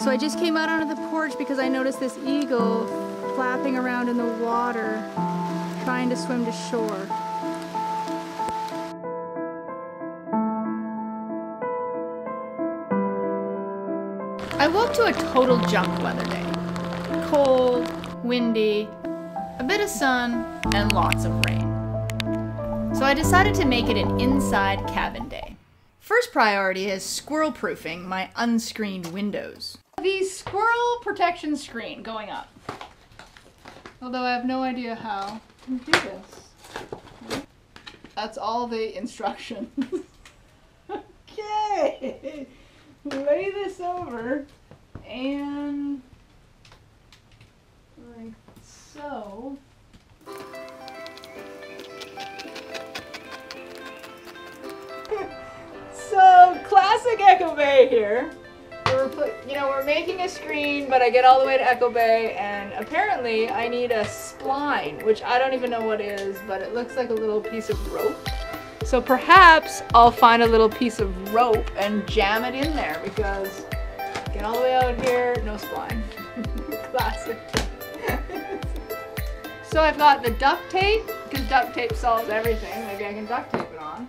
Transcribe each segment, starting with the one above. So I just came out onto the porch because I noticed this eagle flapping around in the water, trying to swim to shore. I woke to a total junk weather day. Cold, windy, a bit of sun, and lots of rain. So I decided to make it an inside cabin day. First priority is squirrel-proofing my unscreened windows. The squirrel protection screen going up. Although I have no idea how to do this. That's all the instructions. Okay, lay this over and like so. So classic Echo Bay here. We're making a screen, but I get all the way to Echo Bay, and apparently I need a spline, which I don't even know what is, but it looks like a little piece of rope. So perhaps I'll find a little piece of rope and jam it in there, because get all the way out here, no spline. Classic. So I've got the duct tape, because duct tape solves everything. Maybe I can duct tape it on.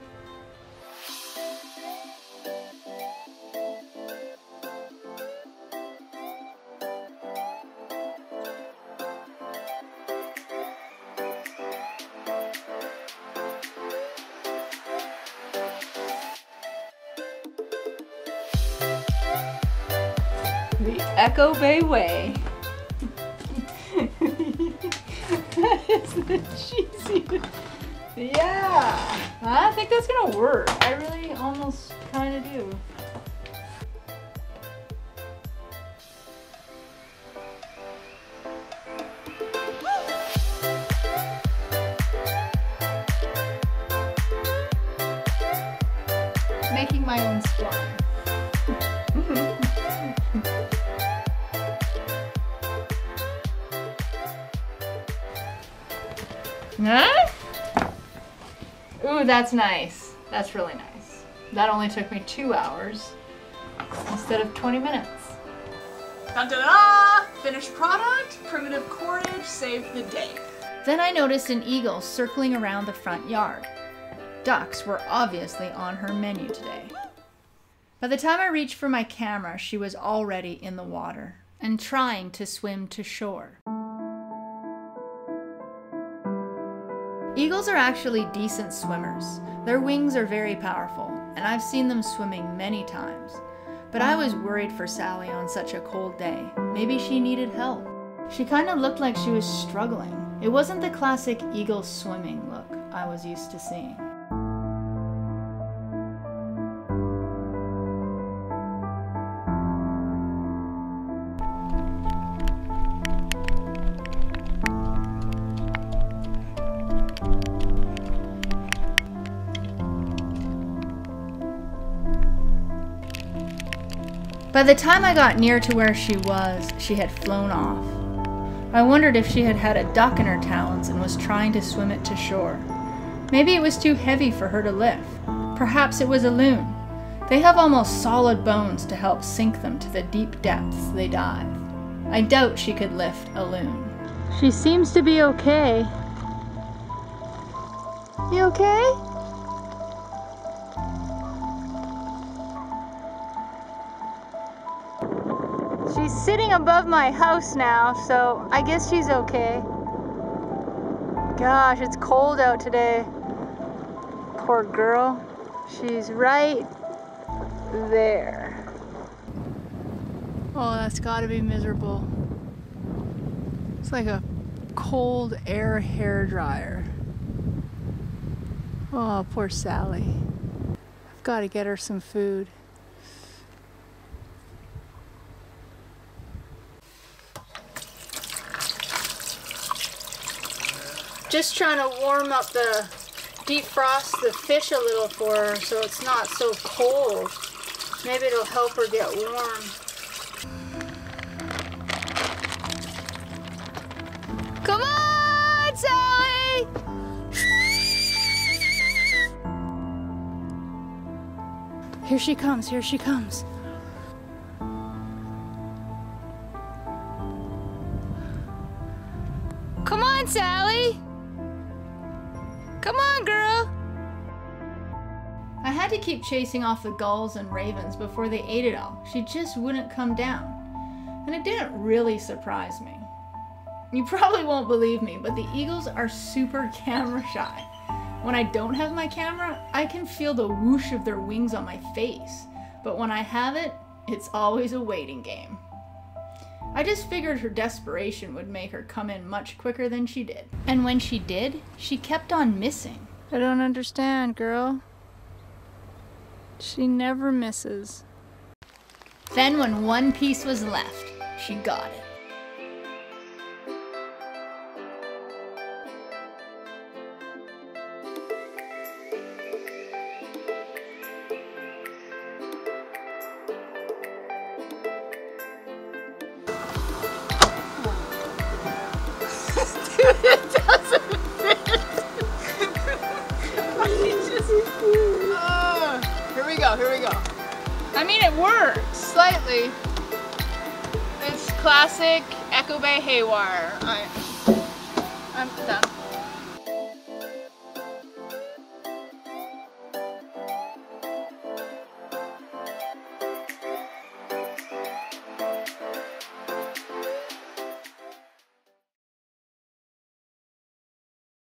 The Echo Bay way. That is the cheesiest. Yeah! I think that's gonna work. I really almost kinda do. Making my own spline. Huh? Ooh, that's nice. That's really nice. That only took me 2 hours instead of 20 minutes. Dun-da-da! Finished product, primitive cordage saved the day. Then I noticed an eagle circling around the front yard. Ducks were obviously on her menu today. By the time I reached for my camera, she was already in the water and trying to swim to shore. Eagles are actually decent swimmers. Their wings are very powerful, and I've seen them swimming many times. But I was worried for Sally on such a cold day. Maybe she needed help. She kind of looked like she was struggling. It wasn't the classic eagle swimming look I was used to seeing. By the time I got near to where she was, she had flown off. I wondered if she had had a duck in her talons and was trying to swim it to shore. Maybe it was too heavy for her to lift. Perhaps it was a loon. They have almost solid bones to help sink them to the deep depths they dive. I doubt she could lift a loon. She seems to be okay. You okay? She's sitting above my house now, so I guess she's okay. Gosh, it's cold out today. Poor girl. She's right there. Oh, that's gotta be miserable. It's like a cold air hairdryer. Oh, poor Sally. I've gotta get her some food. Just trying to warm up the defrost the fish a little for her so it's not so cold. Maybe it'll help her get warm. Come on, Sally! Here she comes, here she comes. on, Sally. Come on, girl. I had to keep chasing off the gulls and ravens before they ate it all. She just wouldn't come down. And it didn't really surprise me. You probably won't believe me, but the eagles are super camera shy. When I don't have my camera, I can feel the whoosh of their wings on my face. But when I have it, it's always a waiting game. I just figured her desperation would make her come in much quicker than she did. And when she did, she kept on missing. I don't understand, girl. She never misses. Then when one piece was left, she got it. Dude, it doesn't fit. Here we go. I mean, it works. Slightly. It's classic Echo Bay haywire. I'm done.